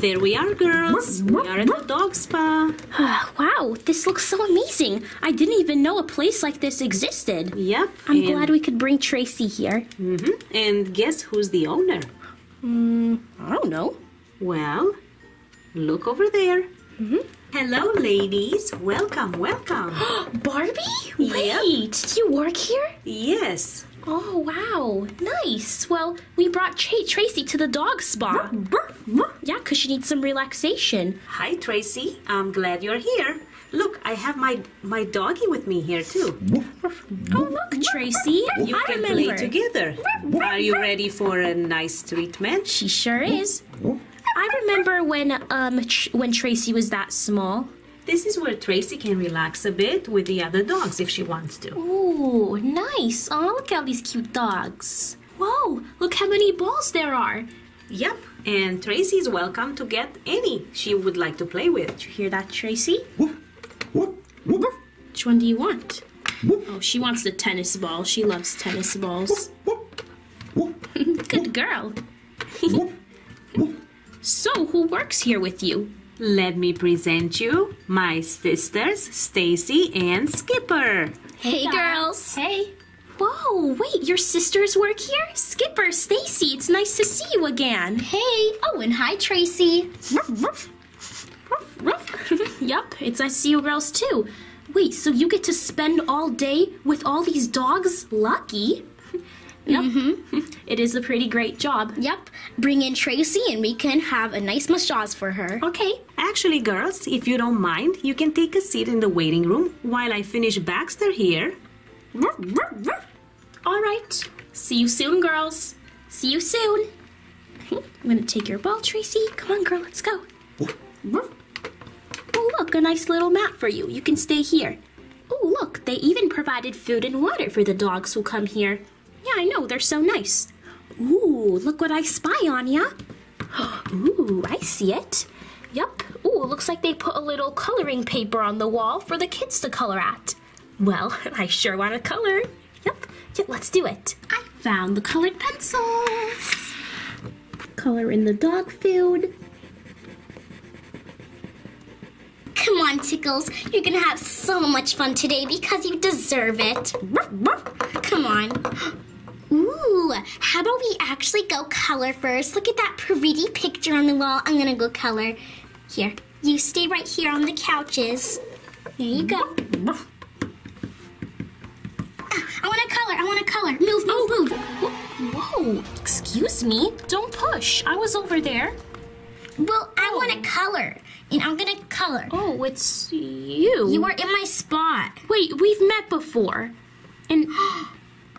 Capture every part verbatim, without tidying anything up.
There we are, girls. We are at the dog spa. Wow, this looks so amazing. I didn't even know a place like this existed. Yep. I'm glad we could bring Tracy here. Mm-hmm. And guess who's the owner? Mm, I don't know. Well, look over there. Mm-hmm. Hello, ladies. Welcome, welcome. Barbie? Wait, did you work here? Yes. Oh, wow. Nice. Well, we brought Tra- Tracy to the dog spa. Yeah, because she needs some relaxation. Hi, Tracy. I'm glad you're here. Look, I have my, my doggy with me here, too. Oh, look, Tracy. You I can remember. Play together. Are you ready for a nice treatment? She sure is. I remember when, um, tr when Tracy was that small. This is where Tracy can relax a bit with the other dogs if she wants to. Ooh, nice. Oh, look at all these cute dogs. Whoa, look how many balls there are. Yep, and Tracy's welcome to get any she would like to play with. Did you hear that, Tracy? Woof, woof, woof. Which one do you want? Woof. Oh, she wants the tennis ball. She loves tennis balls. Woof, woof, woof. Good girl. Woof, woof. So, who works here with you? Let me present you my sisters, Stacy and Skipper. Hey, hey girls. Hey. Whoa, wait, your sisters work here? Skipper, Stacy, it's nice to see you again. Hey. Oh, and hi, Tracy. Yep, it's nice to see you girls, too. Wait, so you get to spend all day with all these dogs? Lucky. Yep. Mm-hmm. It is a pretty great job. Yep. Bring in Tracy and we can have a nice massage for her. Okay. Actually, girls, if you don't mind, you can take a seat in the waiting room while I finish Baxter here. All right. See you soon, girls. See you soon. I'm going to take your ball, Tracy. Come on, girl. Let's go. Oh, look, a nice little mat for you. You can stay here. Oh, look, they even provided food and water for the dogs who come here. Yeah, I know. They're so nice. Ooh, look what I spy, Anya. Ooh, I see it. Yep. Ooh, looks like they put a little coloring paper on the wall for the kids to color at. Well, I sure want to color. Yep. Yeah, let's do it. I found the colored pencils. Color in the dog food. Come on, Tickles. You're going to have so much fun today because you deserve it. Come on. Ooh, how about we actually go color first? Look at that pretty picture on the wall. I'm going to go color. Here, you stay right here on the couches. There you go. I want to color. I want to color. Move, move, move. Whoa, excuse me. Don't push. I was over there. Well, I oh. want to color. And I'm gonna color. Oh, it's you. You are in my spot. Wait, we've met before. And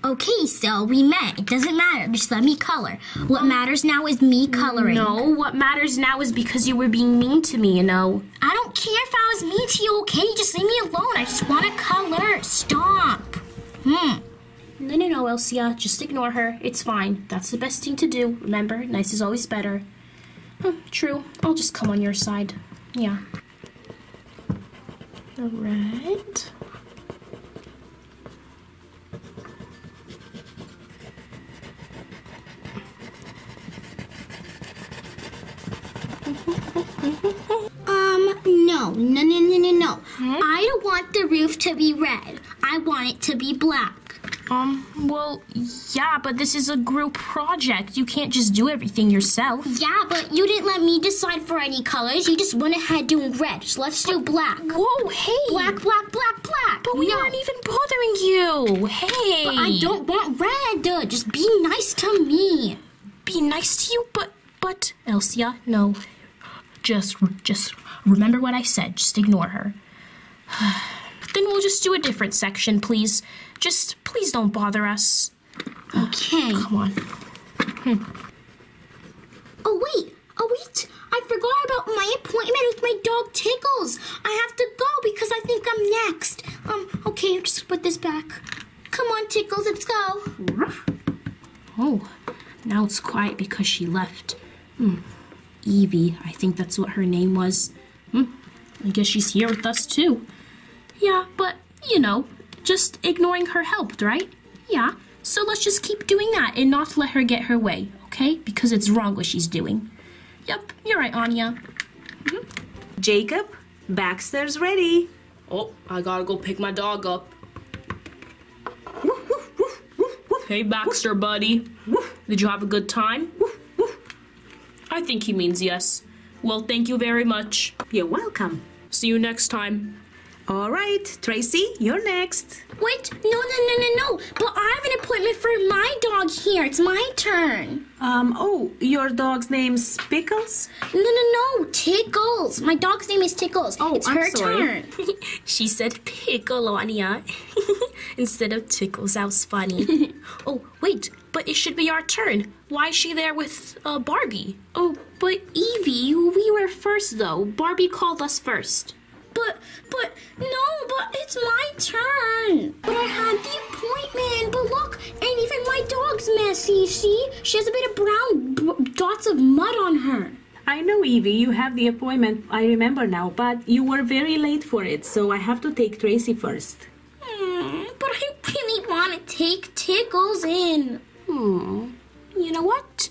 okay, so we met. It doesn't matter. Just let me color. What um, matters now is me coloring. No, what matters now is because you were being mean to me, you know. I don't care if I was mean to you, okay? Just leave me alone. I just wanna color. Stop. Hmm. No, no, no, Elsa. Just ignore her. It's fine. That's the best thing to do. Remember, nice is always better. Huh, true. I'll just come on your side. Yeah. The red. um, no, no, no, no, no, no. Hmm? I don't want the roof to be red. I want it to be black. Um, well, yeah, but this is a group project. You can't just do everything yourself. Yeah, but you didn't let me decide for any colors. You just went ahead doing red. So let's do black. Whoa, hey. Black, black, black, black. But we no. aren't even bothering you. Hey. But I don't want red. Just be nice to me. Be nice to you, but, but, Elsa, no. Just, just remember what I said. Just ignore her. Then we'll just do a different section, please. Just please don't bother us. Okay. Come on. Hmm. Oh, wait. Oh, wait. I forgot about my appointment with my dog Tickles. I have to go because I think I'm next. Um, okay, I'll just put this back. Come on, Tickles, let's go. Oh, now it's quiet because she left. Hmm. Evie, I think that's what her name was. Hmm. I guess she's here with us, too. Yeah, but, you know, just ignoring her helped, right? Yeah, so let's just keep doing that and not let her get her way, okay? Because it's wrong what she's doing. Yep, you're right, Anya. Mm-hmm. Jacob, Baxter's ready. Oh, I gotta go pick my dog up. Woof, woof, woof, woof, woof. Hey, Baxter, woof, buddy. Woof. Did you have a good time? Woof, woof. I think he means yes. Well, thank you very much. You're welcome. See you next time. All right, Tracy, you're next. Wait, no, no, no, no, no. But I have an appointment for my dog here. It's my turn. Um, oh, your dog's name's Pickles? No, no, no, Tickles. My dog's name is Tickles. Oh, it's I'm her sorry. turn. She said Pickle, Anya. Instead of Tickles, that was funny. Oh, wait, but it should be our turn. Why is she there with uh, Barbie? Oh, but Evie, we were first, though. Barbie called us first. But, but, no, but it's my turn. But I had the appointment. But look, and even my dog's messy, see? She has a bit of brown dots of mud on her. I know, Evie, you have the appointment, I remember now, but you were very late for it, so I have to take Tracy first. Mm, but I really want to take Tickles in. Hmm, you know what?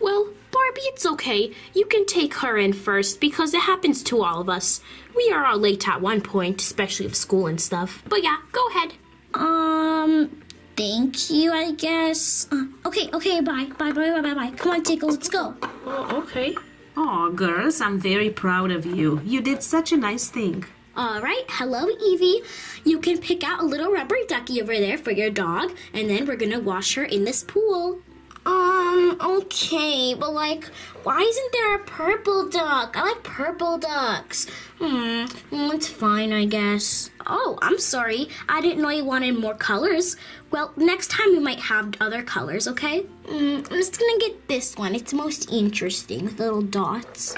Well, Barbie, it's okay. You can take her in first because it happens to all of us. We are all late at one point, especially with school and stuff. But yeah, go ahead. Um, thank you, I guess. Uh, okay, okay, bye. Bye, bye, bye, bye, bye. Come on, Tickles, let's go. Oh, okay. Aw, girls, I'm very proud of you. You did such a nice thing. All right, hello, Evie. You can pick out a little rubber ducky over there for your dog, and then we're gonna wash her in this pool. Um, okay, but like, why isn't there a purple duck? I like purple ducks. Hmm, it's fine, I guess. Oh, I'm sorry. I didn't know you wanted more colors. Well, next time we might have other colors, okay? Mm, I'm just gonna get this one. It's most interesting with little dots.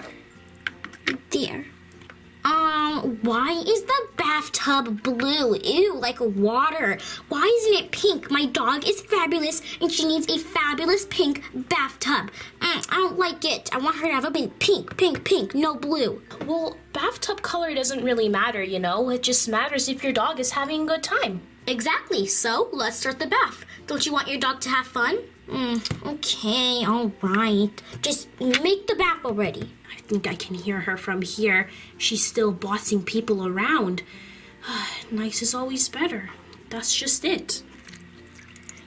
There. Um, why is the bathtub blue? Ew, like water. Why isn't it pink? My dog is fabulous and she needs a fabulous pink bathtub. Mm, I don't like it. I want her to have a big pink, pink, pink, no blue. Well, bathtub color doesn't really matter, you know? It just matters if your dog is having a good time. Exactly. So, let's start the bath. Don't you want your dog to have fun? Mm, okay, all right. Just make the bath already. I think I can hear her from here. She's still bossing people around. Nice is always better. That's just it.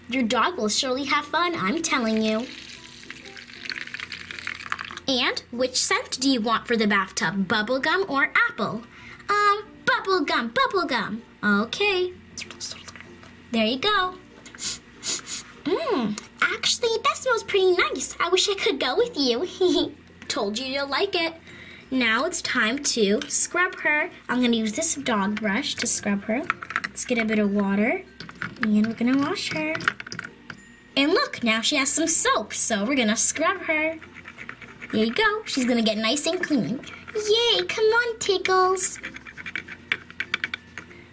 Your dog will surely have fun, I'm telling you. And which scent do you want for the bathtub? Bubblegum or apple? Um, bubblegum, bubblegum. Okay. There you go. Mmm, actually, that smells pretty nice. I wish I could go with you. Told you you'll like it. Now it's time to scrub her. I'm going to use this dog brush to scrub her. Let's get a bit of water. And we're going to wash her. And look, now she has some soap. So we're going to scrub her. There you go. She's going to get nice and clean. Yay, come on, Tickles.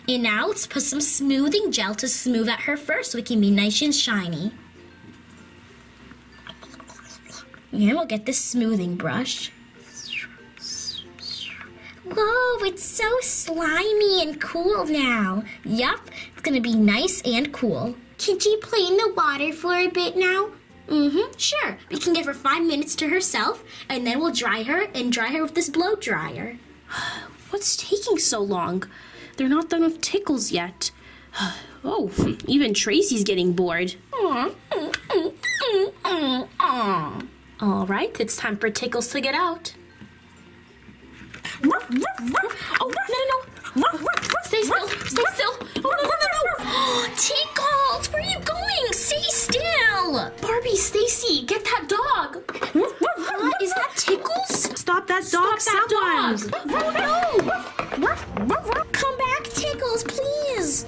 And now let's put some smoothing gel to smooth out her fur so it can be nice and shiny. And we'll get this smoothing brush. Whoa, it's so slimy and cool now. Yup, it's gonna be nice and cool. Can she play in the water for a bit now? Mm-hmm, sure. We can give her five minutes to herself, and then we'll dry her and dry her with this blow dryer. What's taking so long? They're not done with Tickles yet. Oh, even Tracy's getting bored. All right, it's time for Tickles to get out. Oh, no, no, no. Stay still, stay still. Oh, no, no, no, no. Tickles, where are you going? Stay still. Barbie, Stacy, get that dog. Uh, is that Tickles? Stop that dog, Stop that someone. Dog. Oh, no. Please.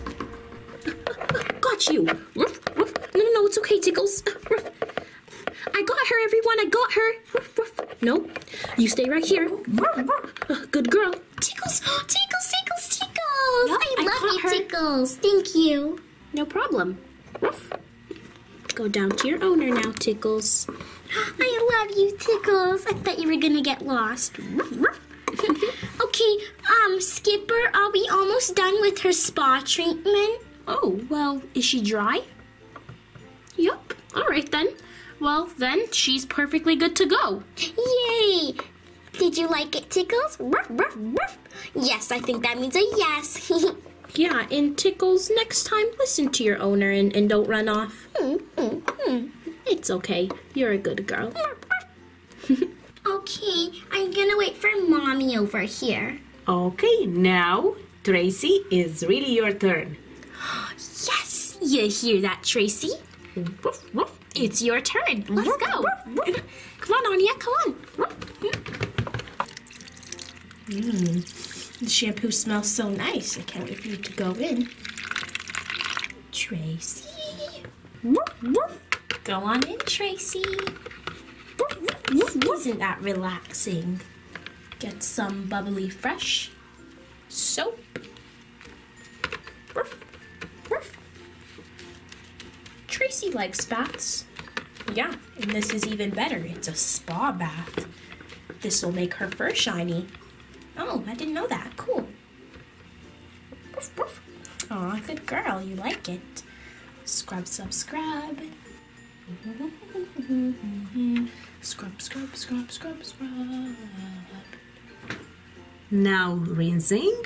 Got you. No, no, no, it's okay, Tickles. I got her, everyone. I got her. No, you stay right here. Good girl. Tickles, Tickles, Tickles, Tickles. Yep, I, I love you, her. Tickles. Thank you. No problem. Go down to your owner now, Tickles. I love you, Tickles. I thought you were going to get lost. Okay, um, Skipper, are we almost done with her spa treatment? Oh, well, is she dry? Yup. All right, then. Well, then, she's perfectly good to go. Yay! Did you like it, Tickles? Ruff, ruff, ruff. Yes, I think that means a yes. Yeah, and Tickles, next time, listen to your owner and, and don't run off. Mm, mm, mm. It's okay. You're a good girl. Okay, I'm gonna wait for Mommy over here. Okay, now, Tracy, it's really your turn. Yes, you hear that, Tracy? Woof, woof. It's your turn. Let's woof, go. Woof, woof. Come on, Anya, come on. Mm. The shampoo smells so nice. I can't wait for you to go in. Tracy. Woof, woof. Go on in, Tracy. Woof, woof, woof, woof. Isn't that relaxing? Get some bubbly fresh soap. Woof, woof. Tracy likes baths. Yeah, and this is even better. It's a spa bath. This will make her fur shiny. Oh, I didn't know that. Cool. Woof, woof. Aw, good girl. You like it. Scrub, scrub, scrub. Scrub, scrub, scrub, scrub, scrub. Now rinsing.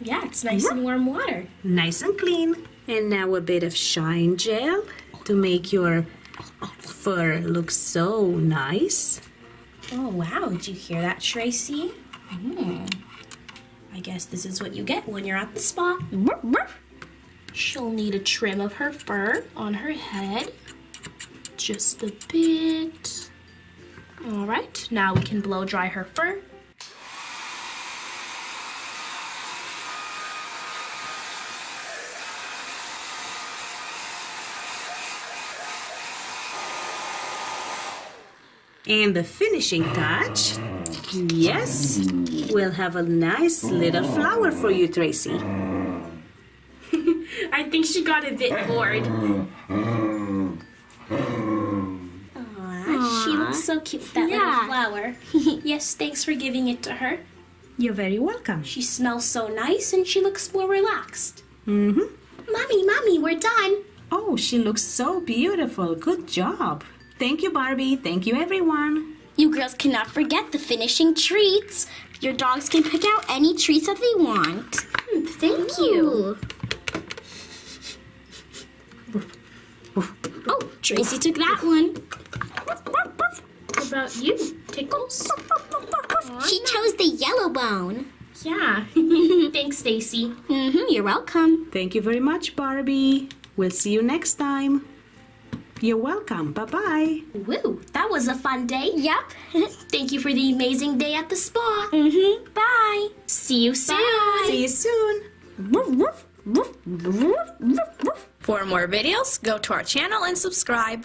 Yeah, it's nice and warm water. Nice and clean. And now a bit of shine gel to make your fur look so nice. Oh, wow. Did you hear that, Tracy? Mm. I guess this is what you get when you're at the spa. She'll need a trim of her fur on her head. Just a bit. All right, now we can blow dry her fur. And the finishing touch, yes, we'll have a nice little flower for you, Tracy. I think she got a bit bored. Aww, she looks so cute, that yeah. little flower. Yes, thanks for giving it to her. You're very welcome. She smells so nice and she looks more relaxed. Mm-hmm. Mommy, Mommy, we're done. Oh, she looks so beautiful. Good job. Thank you, Barbie. Thank you, everyone. You girls cannot forget the finishing treats. Your dogs can pick out any treats that they want. Mm, thank Ooh. you. Oh, Tracy took that one. What about you, Tickles? She chose the yellow bone. Yeah. Thanks, Stacy. Mm-hmm, you're welcome. Thank you very much, Barbie. We'll see you next time. You're welcome. Bye-bye. Woo, that was a fun day. Yep. Thank you for the amazing day at the spa. Mm-hmm. Bye. See you soon. Bye. See you soon. For more videos, go to our channel and subscribe.